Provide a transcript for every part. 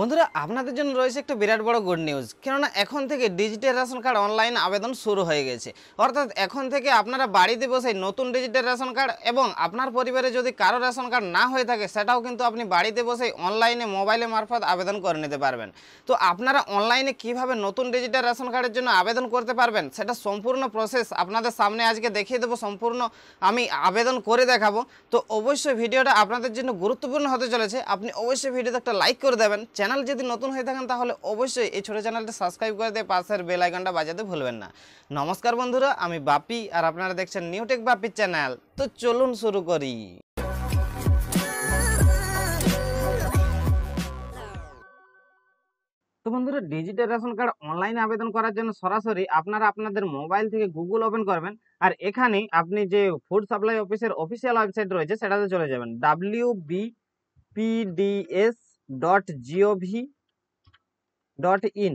বন্ধুরা আপনাদের জন্য রয়েছে একটা বিরাট বড় গুড নিউজ। কেননা এখন থেকে ডিজিটাল রেশন কার্ড অনলাইন আবেদন শুরু হয়ে গেছে। অর্থাৎ এখন থেকে আপনারা বাড়িতে বসে নতুন ডিজিটাল রেশন কার্ড এবং আপনার পরিবারে যদি কারো রেশন কার্ড না হয়ে থাকে সেটাও কিন্তু আপনি বাড়িতে বসে অনলাইনে মোবাইলে মারফত আবেদন করে নিতে পারবেন। তো আপনারা অনলাইনে কিভাবে নতুন ডিজিটাল রেশন কার্ডের জন্য আবেদন করতে পারবেন সেটা সম্পূর্ণ প্রসেস আপনাদের সামনে আজকে দেখিয়ে দেবো, সম্পূর্ণ আমি আবেদন করে দেখাবো। তো অবশ্যই ভিডিওটা আপনাদের জন্য গুরুত্বপূর্ণ হতে চলেছে, আপনি অবশ্যই ভিডিওতে একটা লাইক করে দেবেন। চ্যানেল যদি নতুন হয়ে থাকেন তাহলে অবশ্যই এই ছোটো চ্যানেলটা সাবস্ক্রাইব করে দিয়ে পাশের বেল আইকনটা বাজাতে ভুলবেন না। নমস্কার বন্ধুরা, আমি বাপি আর আপনারা দেখছেন নিউটেক বাপির চ্যানেল। তো চলুন শুরু করি। তো বন্ধুরা, ডিজিটাল রেশন কার্ড অনলাইনে আবেদন করার জন্য সরাসরি আপনারা আপনাদের মোবাইল থেকে গুগল ওপেন করবেন আর এখানে আপনি যে ফুড সাপ্লাই অফিসের অফিসিয়াল ওয়েবসাইট রয়েছে সেটাতে চলে যাবেন। wbpds.gov.in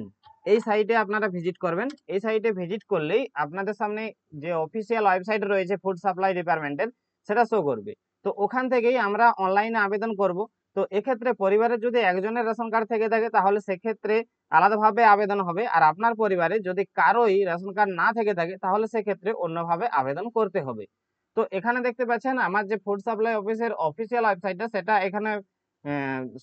এই সাইটে আপনারা ভিজিট করবেন। এই সাইটে ভিজিট করলেই আপনাদের সামনে যে অফিসিয়াল ওয়েবসাইট রয়েছে ফুড সাপ্লাই ডিপার্টমেন্টের সেটা শো করবে। তো ওখান থেকেই আমরা অনলাইনে আবেদন করব। তো এক্ষেত্রে পরিবারের যদি একজনের রেশন কার্ড থেকে থাকে তাহলে সেক্ষেত্রে আলাদাভাবে আবেদন হবে, আর আপনার পরিবারে যদি কারোই রেশন কার্ড না থেকে থাকে তাহলে সেক্ষেত্রে অন্যভাবে আবেদন করতে হবে। তো এখানে দেখতে পাচ্ছেন আমার যে ফুড সাপ্লাই অফিসের অফিসিয়াল ওয়েবসাইটটা সেটা এখানে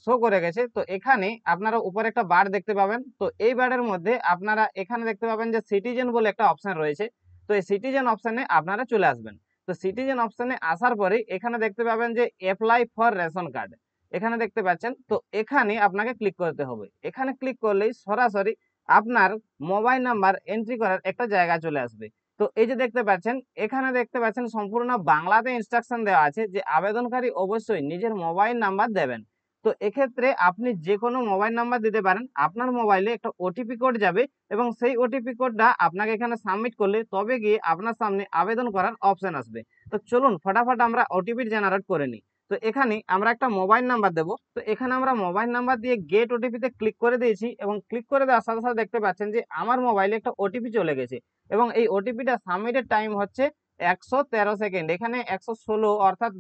শো করে গেছে। তো এখানে আপনারা উপরে একটা বার দেখতে পাবেন। তো এই বারের মধ্যে আপনারা এখানে দেখতে পাবেন যে সিটিজেন বলে একটা অপশান রয়েছে। তো এই সিটিজেন অপশানে আপনারা চলে আসবেন। তো সিটিজেন অপশানে আসার পরে এখানে দেখতে পাবেন যে অ্যাপ্লাই ফর রেশন কার্ড এখানে দেখতে পাচ্ছেন। তো এখানে আপনাকে ক্লিক করতে হবে। এখানে ক্লিক করলেই সরাসরি আপনার মোবাইল নাম্বার এন্ট্রি করার একটা জায়গা চলে আসবে। তো এই যে দেখতে পাচ্ছেন, এখানে দেখতে পাচ্ছেন সম্পূর্ণ বাংলাতে ইনস্ট্রাকশন দেওয়া আছে যে আবেদনকারী অবশ্যই নিজের মোবাইল নাম্বার দেবেন। তো এক্ষেত্রে আপনি যে কোনো মোবাইল নাম্বার দিতে পারেন। আপনার মোবাইলে একটা ওটিপি কোড যাবে এবং সেই ওটিপি কোডটা আপনাকে এখানে সাবমিট করলে তবে গিয়ে আপনার সামনে আবেদন করার অপশন আসবে। তো চলুন ফটাফট আমরা ওটিপি জেনারেট করে নিই। তো এখানে আমরা একটা মোবাইল নাম্বার দেবো। তো এখানে আমরা মোবাইল নাম্বার দিয়ে গেট ওটিপিতে ক্লিক করে দিয়েছি এবং ক্লিক করে দেওয়ার সাথে সাথে দেখতে পাচ্ছেন যে আমার মোবাইলে একটা ওটিপি চলে গেছে এবং এই ওটিপিটা সাবমিটের টাইম হচ্ছে 113 সেকেন্ড। এখানে 116 অর্থাৎ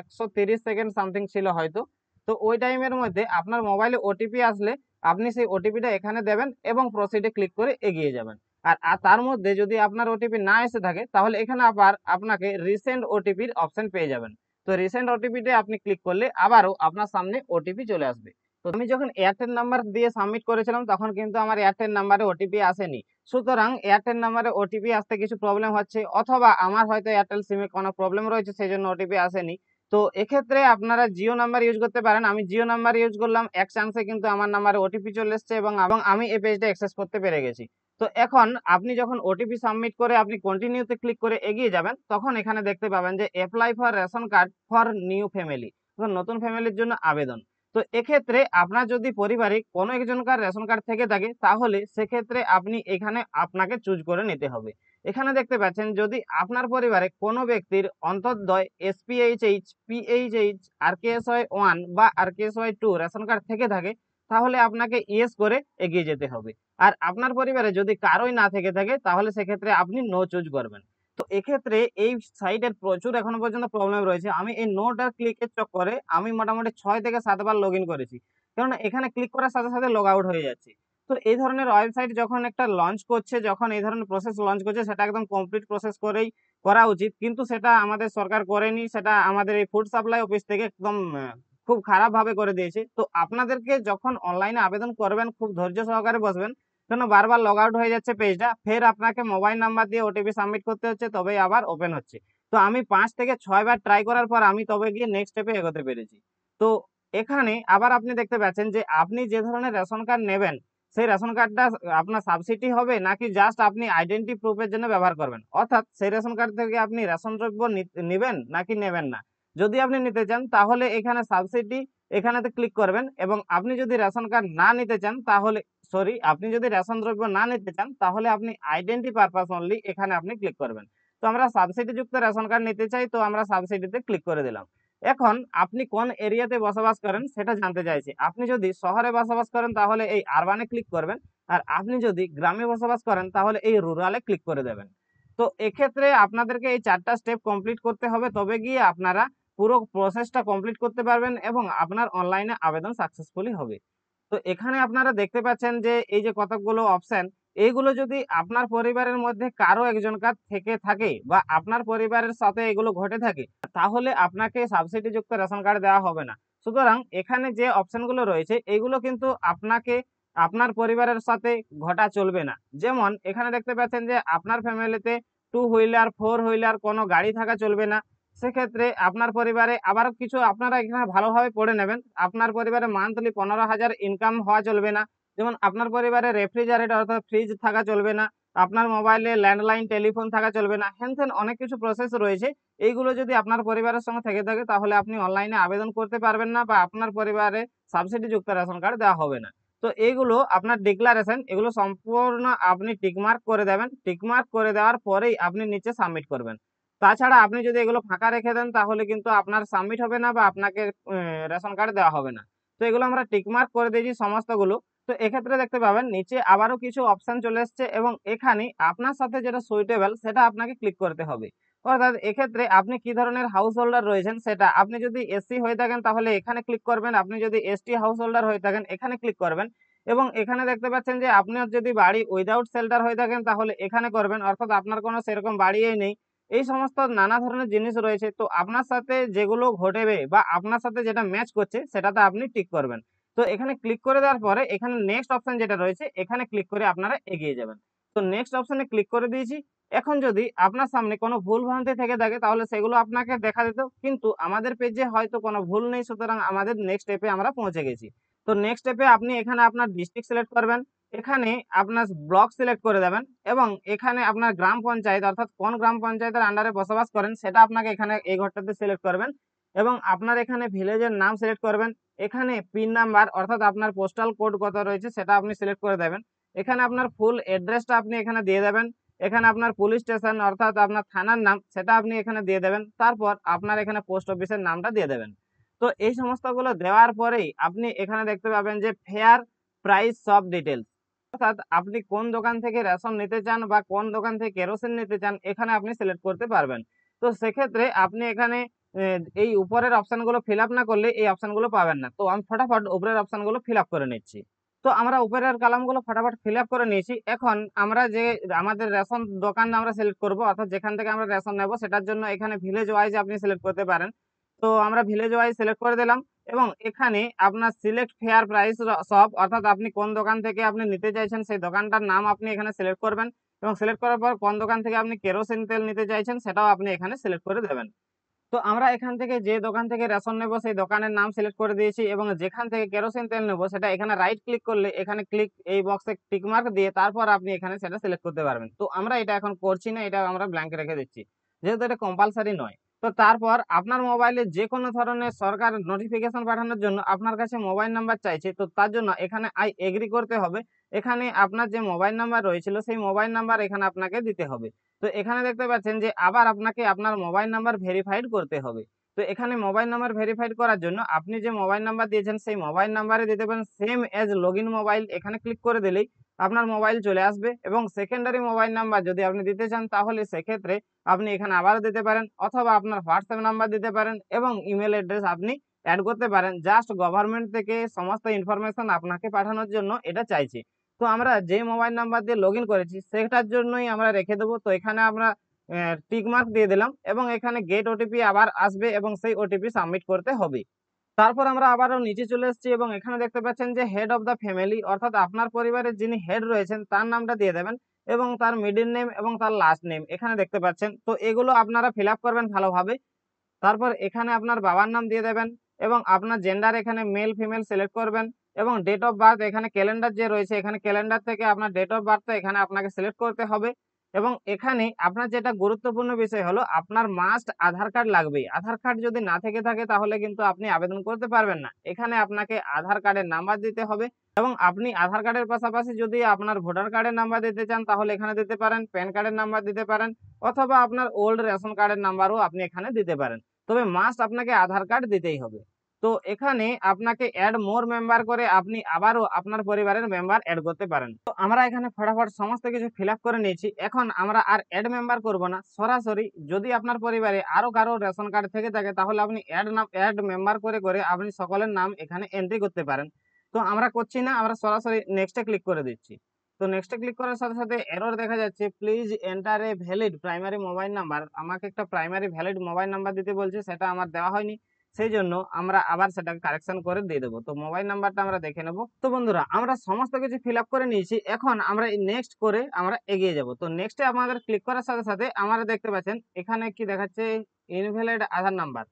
130 সেকেন্ড সামথিং ছিল হয়তো। তো ওই টাইমের মধ্যে আপনার মোবাইলে ওটিপি আসলে আপনি সেই ওটিপিটা এখানে দেবেন এবং প্রসিডে ক্লিক করে এগিয়ে যাবেন। আর তার মধ্যে যদি আপনার ওটিপি না এসে থাকে তাহলে এখানে আবার আপনাকে রিসেন্ট ওটিপির অপশন পেয়ে যাবেন। তো রিসেন্ট ওটিপিতে আপনি ক্লিক করলে আবারও আপনার সামনে ওটিপি চলে আসবে। তো আমি যখন এয়ারটেল নাম্বার দিয়ে সাবমিট করেছিলাম তখন কিন্তু আমার এয়ারটেল নাম্বারে ওটিপি আসেনি, সুতরাং এয়ারটেল নাম্বারে ওটিপি আসতে কিছু প্রবলেম হচ্ছে অথবা আমার হয়তো এয়ারটেল সিমে কোনো প্রবলেম রয়েছে সেই জন্য ওটিপি আসেনি। তো এক্ষেত্রে আপনারা জিও নাম্বার ইউজ করতে পারেন। আমি জিও নাম্বার ইউজ করলাম, এক চান্সে কিন্তু আমার নাম্বারে ওটিপি চলে এসছে এবং আমি এই পেজটা অ্যাক্সেস করতে পেরে গেছি। তো এখন আপনি যখন ওটিপি সাবমিট করে আপনি কন্টিনিউতে ক্লিক করে এগিয়ে যাবেন তখন এখানে দেখতে পাবেন যে apply for ration card for new family, নতুন ফ্যামিলির জন্য আবেদন। তো এক্ষেত্রে আপনার যদি পরিবারে কোনো একজনকার রেশন কার্ড থেকে থাকে তাহলে সেক্ষেত্রে আপনি এখানে আপনাকে চুজ করে নিতে হবে। এখানে দেখতে পাচ্ছেন যদি আপনার পরিবারে কোনো ব্যক্তির অন্তর্দয় SPHH, PHH, RKSY1 বা RKSY2 রেশন কার্ড থেকে থাকে তাহলে আপনাকে ইয়েস করে এগিয়ে যেতে হবে। আর আপনার পরিবারে যদি কারোই না থেকে থাকে তাহলে সেক্ষেত্রে আপনি নো চুজ করবেন। তো এক্ষেত্রে এই সাইটের প্রচুর এখনো পর্যন্ত প্রবলেম রয়েছে। আমি এই নোটার ক্লিকের চক্করে আমি মোটামুটি 6 থেকে 7 বার লগ ইন করেছি, কেননা এখানে ক্লিক করার সাথে সাথে লগ আউট হয়ে যাচ্ছে। তো এই ধরনের ওয়েবসাইট যখন একটা লঞ্চ করছে, যখন এই ধরনের প্রসেস লঞ্চ করছে সেটা একদম কমপ্লিট প্রসেস করেই করা উচিত, কিন্তু সেটা আমাদের সরকার করেনি, সেটা আমাদের এই ফুড সাপ্লাই অফিস থেকে একদম খুব খারাপভাবে করে দিয়েছে। তো আপনাদেরকে যখন অনলাইনে আবেদন করবেন খুব ধৈর্য সহকারে বসবেন, কেন বারবার লগ আউট হয়ে যাচ্ছে পেজটা, ফের আপনাকে মোবাইল নাম্বার দিয়ে ওটিপি সাবমিট করতে হচ্ছে, তবেই আবার ওপেন হচ্ছে। তো আমি 5 থেকে 6 বার ট্রাই করার পর আমি তবে গিয়ে নেক্সট স্টেপে এগোতে পেরেছি। তো এখানে আবার আপনি দেখতে পাচ্ছেন যে আপনি যে ধরনের রেশন কার্ড নেবেন সেই রেশন কার্ডটা আপনার সাবসিডি হবে নাকি জাস্ট আপনি আইডেন্টি প্রুফের জন্য ব্যবহার করবেন, অর্থাৎ সেই রেশন কার্ড থেকে আপনি রেশন দ্রব্য নেবেন নাকি নেবেন না। যদি আপনি নিতে চান তাহলে এখানে সাবসিডি এখানেতে ক্লিক করবেন এবং আপনি যদি রেশন কার্ড না নিতে চান তাহলে আপনি যদি রেশন দ্রব্য না নিতে চান তাহলে আপনি আইডেন্টি পারপাস অনলি এখানে আপনি ক্লিক করবেন। তো আমরা সাবসিডিযুক্ত রেশন কার্ড নিতে চাই, তো আমরা সাবসিডিতে ক্লিক করে দিলাম। এখন আপনি কোন এরিয়াতে বসবাস করেন সেটা জানতে চাইছি। আপনি যদি শহরে বসবাস করেন তাহলে এই আরবানে ক্লিক করবেন, আর আপনি যদি গ্রামে বসবাস করেন তাহলে এই রুরালে ক্লিক করে দেবেন। তো এক্ষেত্রে আপনাদেরকে এই 4টা স্টেপ কমপ্লিট করতে হবে, তবে গিয়ে আপনারা পুরো প্রসেসটা কমপ্লিট করতে পারবেন এবং আপনার অনলাইনে আবেদন সাকসেসফুলি হবে। তো তো এখানে আপনারা দেখতে পাচ্ছেন যে এই যে কতগুলো অপশন এইগুলো যদি আপনার পরিবারের মধ্যে কারো একজনকার থেকে থাকে বা আপনার পরিবারের সাথে এগুলো ঘটে থাকে তাহলে আপনাকে সাবসিডিযুক্ত রেশন কার্ড দেওয়া হবে না। সুতরাং এখানে যে অপশনগুলো রয়েছে এগুলো কিন্তু আপনাকে আপনার পরিবারের সাথে ঘটা চলবে না। যেমন এখানে দেখতে পাচ্ছেন যে আপনার ফ্যামিলিতে 2 হুইলার 4 হুইলার কোনো গাড়ি থাকা চলবে না। সেক্ষেত্রে আপনার পরিবারে আবার কিছু আপনারা এখানে ভালোভাবে পড়ে নেবেন। আপনার পরিবারে মান্থলি 15,000 ইনকাম হওয়া চলবে না। যেমন আপনার পরিবারে রেফ্রিজারেটর অর্থাৎ ফ্রিজ থাকা চলবে না। আপনার মোবাইলে ল্যান্ডলাইন টেলিফোন থাকা চলবে না। হ্যানত্যান অনেক কিছু প্রসেস রয়েছে, এইগুলো যদি আপনার পরিবারের সঙ্গে থেকে থাকে তাহলে আপনি অনলাইনে আবেদন করতে পারবেন না বা আপনার পরিবারে সাবসিডিযুক্ত রেশন কার্ড দেওয়া হবে না। তো এইগুলো আপনার ডিক্লারেশন এগুলো সম্পূর্ণ আপনি টিকমার্ক করে দেবেন। টিকমার্ক করে দেওয়ার পরেই আপনি নিচে সাবমিট করবেন। তাছাড়া আপনি যদি এগুলো ফাঁকা রেখে দেন তাহলে কিন্তু আপনার সাবমিট হবে না বা আপনাকে রেশন কার্ড দেওয়া হবে না। তো এগুলো আমরা টিকমার্ক করে দিয়েছি সমস্তগুলো। তো এক্ষেত্রে দেখতে পাবেন নিচে আবারও কিছু অপশান চলে এসছে এবং এখানে আপনার সাথে যেটা সুইটেবল সেটা আপনাকে ক্লিক করতে হবে। অর্থাৎ এক্ষেত্রে আপনি কি ধরনের হাউস হোল্ডার রয়েছেন সেটা, আপনি যদি এসসি হয়ে থাকেন তাহলে এখানে ক্লিক করবেন, আপনি যদি এসটি হাউস হোল্ডার হয়ে থাকেন এখানে ক্লিক করবেন এবং এখানে দেখতে পাচ্ছেন যে আপনার যদি বাড়ি উইদাউট শেল্টার হয়ে থাকেন তাহলে এখানে করবেন, অর্থাৎ আপনার কোনো সেরকম বাড়িই নেই। এই সমস্ত নানা ধরনের জিনিস রয়েছে। তো আপনার সাথে যেগুলো ঘটেবে বা আপনার সাথে যেটা ম্যাচ করছে সেটাতে আপনি টিক করবেন। তো এখানে ক্লিক করে দেওয়ার পরে এখানে নেক্সট অপশন যেটা রয়েছে এখানে ক্লিক করে আপনারা এগিয়ে যাবেন। তো নেক্সট অপশনে ক্লিক করে দিয়েছি। এখন যদি আপনার সামনে কোনো ভুল ভ্রান্তি থেকে থাকে তাহলে সেগুলো আপনাকে দেখা দিত, কিন্তু আমাদের পেজে হয়তো কোনো ভুল নেই, সুতরাং আমাদের নেক্সট স্টেপে আমরা পৌঁছে গেছি। তো নেক্সট স্টেপে আপনি এখানে আপনার ডিস্ট্রিক্ট সিলেক্ট করবেন, এখানে আপনার ব্লক সিলেক্ট করে দেবেন এবং এখানে আপনার গ্রাম পঞ্চায়েত অর্থাৎ কোন গ্রাম পঞ্চায়েতের আন্ডারে বসবাস করেন সেটা আপনাকে এখানে এই ঘরটাতে সিলেক্ট করবেন এবং আপনার এখানে ভিলেজের নাম সিলেক্ট করবেন। এখানে পিন নাম্বার অর্থাৎ আপনার পোস্টাল কোড কত রয়েছে সেটা আপনি সিলেক্ট করে দেবেন। এখানে আপনার ফুল অ্যাড্রেসটা আপনি এখানে দিয়ে দেবেন। এখানে আপনার পুলিশ স্টেশন অর্থাৎ আপনার থানার নাম সেটা আপনি এখানে দিয়ে দেবেন। তারপর আপনার এখানে পোস্ট অফিসের নামটা দিয়ে দেবেন। তো এই সমস্তগুলো দেওয়ার পরেই আপনি এখানে দেখতে পাবেন যে ফেয়ার প্রাইস সব ডিটেলস, অর্থাৎ আপনি কোন দোকান থেকে রেশন নিতে চান বা কোন দোকান থেকে কেরোসিন নিতে চান এখানে আপনি সিলেক্ট করতে পারবেন। তো সেক্ষেত্রে আপনি এখানে এই উপরের অপশানগুলো ফিল আপ না করলে এই অপশানগুলো পাবেন না। তো আমি ফটাফট উপরের অপশানগুলো ফিল আপ করে নিচ্ছি। তো আমরা উপরের কালামগুলো ফটাফট ফিল আপ করে নিয়েছি। এখন আমরা যে আমাদের রেশন দোকান আমরা সিলেক্ট করবো অর্থাৎ যেখান থেকে আমরা রেশন নেব সেটার জন্য এখানে ভিলেজ ওয়াইজ আপনি সিলেক্ট করতে পারেন। তো আমরা ভিলেজ ওয়াইজ সিলেক্ট করে দিলাম এবং এখানে আপনার সিলেক্ট ফেয়ার প্রাইস সব অর্থাৎ আপনি কোন দোকান থেকে আপনি নিতে চাইছেন সেই দোকানটার নাম আপনি এখানে সিলেক্ট করবেন এবং সিলেক্ট করার পর কোন দোকান থেকে আপনি কেরোসিন তেল নিতে চাইছেন সেটাও আপনি এখানে সিলেক্ট করে দেবেন। তো আমরা এখান থেকে যে দোকান থেকে রেশন নেব সেই দোকানের নাম সিলেক্ট করে দিয়েছি এবং যেখান থেকে কেরোসিন তেল নেব সেটা এখানে রাইট ক্লিক করলে এখানে ক্লিক এই বক্সে টিকমার্ক দিয়ে তারপর আপনি এখানে সেটা সিলেক্ট করতে পারবেন। তো আমরা এটা এখন করছি না, এটা আমরা ব্ল্যাঙ্ক রেখে দিচ্ছি যেহেতু এটা কম্পালসারি নয়। তো তারপর আপনার মোবাইলে যে কোনো ধরনের সরকার নোটিফিকেশন পাঠানোর জন্য আপনার কাছে মোবাইল নাম্বার চাইছে, তো তার জন্য এখানে আই এগ্রি করতে হবে। এখানে আপনার যে মোবাইল নাম্বার রয়েছিল সেই মোবাইল নাম্বার এখানে আপনাকে দিতে হবে। তো এখানে দেখতে পাচ্ছেন যে আবার আপনাকে আপনার মোবাইল নাম্বার ভেরিফাইড করতে হবে। তো এখানে মোবাইল নাম্বার ভেরিফাইড করার জন্য আপনি যে মোবাইল নাম্বার দিয়েছেন সেই মোবাইল নাম্বারে দিতে পারেন same as log in mobile, এখানে ক্লিক করে দিলেই আপনার মোবাইল চলে আসবে এবং সেকেন্ডারি মোবাইল নাম্বার যদি আপনি দিতে চান তাহলে সেক্ষেত্রে আপনি এখানে আবারও দিতে পারেন অথবা আপনার হোয়াটসঅ্যাপ নাম্বার দিতে পারেন এবং ইমেল অ্যাড্রেস আপনি অ্যাড করতে পারেন। জাস্ট গভর্নমেন্ট থেকে সমস্ত ইনফরমেশন আপনাকে পাঠানোর জন্য এটা চাইছি। তো আমরা যে মোবাইল নাম্বার দিয়ে লগ ইন করেছি সেটার জন্যই আমরা রেখে দেবো। তো এখানে আমরা টিকমার্ক দিয়ে দিলাম এবং এখানে গেট ওটিপি আবার আসবে এবং সেই ওটিপি সাবমিট করতে হবে। তারপর আমরা আবারও নিচে চলে এসেছি এবং এখানে দেখতে পাচ্ছেন যে হেড অফ দ্য ফ্যামিলি অর্থাৎ আপনার পরিবারের যিনি হেড রয়েছেন তার নামটা দিয়ে দেবেন এবং তার মিডিল নেম এবং তার লাস্ট নেম এখানে দেখতে পাচ্ছেন। তো এগুলো আপনারা ফিল আপ করবেন ভালোভাবে। তারপর এখানে আপনার বাবার নাম দিয়ে দেবেন এবং আপনার জেন্ডার এখানে মেল ফিমেল সিলেক্ট করবেন এবং ডেট অফ বার্থ এখানে ক্যালেন্ডার যে রয়েছে এখানে ক্যালেন্ডার থেকে আপনার ডেট অফ বার্থটা এখানে আপনাকে সিলেক্ট করতে হবে এবং এখানে আপনার যেটা গুরুত্বপূর্ণ বিষয় হলো আপনার মাস্ট আধার কার্ড লাগবে। আধার কার্ড যদি না থেকে থাকে তাহলে কিন্তু আপনি আবেদন করতে পারবেন না। এখানে আপনাকে আধার কার্ডের নাম্বার দিতে হবে এবং আপনি আধার কার্ডের পাশাপাশি যদি আপনার ভোটার কার্ডের নাম্বার দিতে চান তাহলে এখানে দিতে পারেন, প্যান কার্ডের নাম্বার দিতে পারেন অথবা আপনার ওল্ড রেশন কার্ডের নাম্বারও আপনি এখানে দিতে পারেন, তবে মাস্ট আপনাকে আধার কার্ড দিতেই হবে। তো এখানে আপনাকে অ্যাড মোর মেম্বার করে আপনি আবারও আপনার পরিবারের মেম্বার অ্যাড করতে পারেন। তো আমরা এখানে ফটাফট সমস্ত কিছু ফিল আপ করে নিয়েছি। এখন আমরা আর অ্যাড মেম্বার করব না, সরাসরি যদি আপনার পরিবারে আরও কারো রেশন কার্ড থেকে থাকে তাহলে আপনি অ্যাড মেম্বার করে আপনি সকলের নাম এখানে এন্ট্রি করতে পারেন। तो আমরা করছি না, আমরা সরাসরি নেক্সটে ক্লিক করে দিচ্ছি। তো নেক্সটে ক্লিক করার সাথে সাথে এরর দেখা যাচ্ছে, please enter a valid primary mobile number. আমাকে একটা প্রাইমারি ভ্যালিড মোবাইল নাম্বার দিতে বলছে, সেটা আমার দেওয়া হয়নি, সেই জন্য আমরা আবার সেটাকে কারেকশন করে দিয়ে দেবো। তো মোবাইল নাম্বারটা আমরা দেখে নেবো। তো বন্ধুরা আমরা সমস্ত কিছু ফিল আপ করে নিয়েছি, এখন আমরা নেক্সট করে আমরা এগিয়ে যাব। তো নেক্সটে আমাদের ক্লিক করার সাথে সাথে আমরা দেখতে পাচ্ছেন এখানে কি দেখাচ্ছে, ইনভ্যালিড আধার নাম্বার।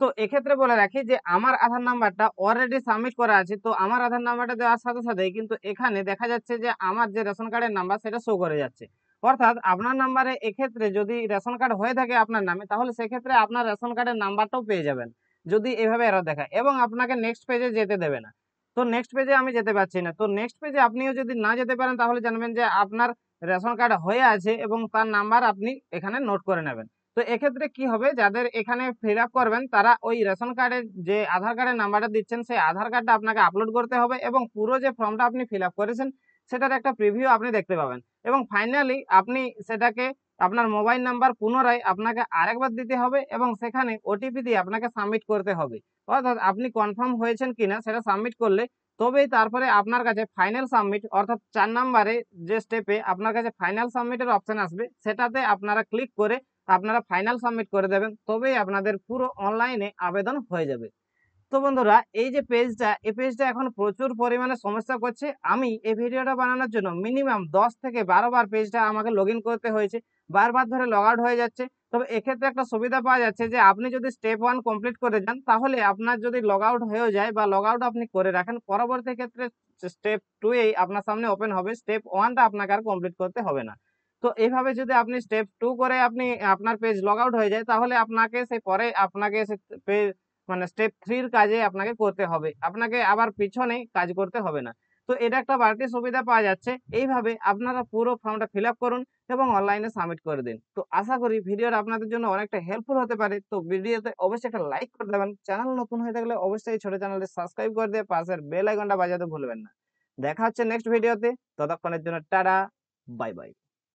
তো এক্ষেত্রে বলে রাখি যে আমার আধার নাম্বারটা অলরেডি সাবমিট করা আছে। তো আমার আধার নাম্বারটা দেওয়ার সাথে সাথে কিন্তু এখানে দেখা যাচ্ছে যে আমার যে রেশন কার্ডের নাম্বার সেটা শো করে যাচ্ছে। অর্থাৎ আপনার নাম্বারে এক্ষেত্রে যদি রেশন কার্ড হয়ে থাকে আপনার নামে, তাহলে সেক্ষেত্রে আপনার রেশন কার্ডের নাম্বারটাও পেয়ে যাবেন যদি এভাবে এরর দেখায়, এবং আপনাকে নেক্সট পেজে যেতে দেবে না। তো নেক্সট পেজে আমি যেতে পারছি না। তো নেক্সট পেজে আপনিও যদি না যেতে পারেন, তাহলে জানবেন যে আপনার রেশন কার্ড হয়ে আছে এবং তার নাম্বার আপনি এখানে নোট করে নেবেন। তো এক্ষেত্রে কি হবে, যাদের এখানে ফিল আপ করবেন তারা ওই রেশন কার্ডের যে আধার কার্ডের নাম্বারটা দিচ্ছেন সেই আধার কার্ডটা আপনাকে আপলোড করতে হবে, এবং পুরো যে ফর্মটা আপনি ফিল আপ করেছেন সেটার একটা প্রিভিউ আপনি দেখতে পাবেন। এবং ফাইনালি আপনি সেটাকে আপনার মোবাইল নাম্বার পুনরায় আপনাকে আরেকবার দিতে হবে, এবং সেখানে ওটিপি দিয়ে আপনাকে সাবমিট করতে হবে। অর্থাৎ আপনি কনফার্ম হয়েছেন কিনা সেটা সাবমিট করলে তবেই তারপরে আপনার কাছে ফাইনাল সাবমিট, অর্থাৎ 4 নম্বরে যে স্টেপে আপনার কাছে ফাইনাল সাবমিটের অপশান আসবে, সেটাতে আপনারা ক্লিক করে আপনারা ফাইনাল সাবমিট করে দেবেন, তবেই আপনাদের পুরো অনলাইনে আবেদন হয়ে যাবে। তো বন্ধুরা এই যে পেজটা, এই পেজটা এখন প্রচুর পরিমাণে সমস্যা করছে। আমি এই ভিডিওটা বানানোর জন্য মিনিমাম 10 থেকে 12 বার পেজটা আমাকে লগ ইন করতে হয়েছে, বারবার ধরে লগ আউট হয়ে যাচ্ছে। তবে এক্ষেত্রে একটা সুবিধা পাওয়া যাচ্ছে যে আপনি যদি স্টেপ 1 কমপ্লিট করে যান, তাহলে আপনার যদি লগ আউট হয়েও যায় বা লগ আউট আপনি করে রাখেন, পরবর্তী ক্ষেত্রে স্টেপ 2 এই আপনার সামনে ওপেন হবে, স্টেপ 1টা আপনাকে আর কমপ্লিট করতে হবে না। তো এইভাবে যদি আপনি স্টেপ 2 করে আপনি আপনার পেজ লগ আউট হয়ে যায়, তাহলে আপনাকে সেই পরে আপনাকে মানে স্টেপ 3র কাজে আপনাকে করতে হবে, আপনাকে আবার পিছনে কাজ করতে হবে না। তো এটা একটা বাড়তি সুবিধা পাওয়া যাচ্ছে। এইভাবে আপনারা পুরো ফর্মটা ফিল আপ করুন এবং অনলাইনে সাবমিট করে দিন। তো আশা করি ভিডিওটা আপনাদের জন্য অনেকটা হেল্পফুল হতে পারে। তো ভিডিওতে অবশ্যই একটা লাইক করে দেবেন, চ্যানেল নতুন হয়ে থাকলে অবশ্যই ছোট চ্যানেলটি সাবস্ক্রাইব করে দিয়ে পাশের বেল আইকনটা বাজাতে ভুলবেন না। দেখা হচ্ছে নেক্সট ভিডিওতে, ততক্ষণের জন্য টাটা, বাই বাই।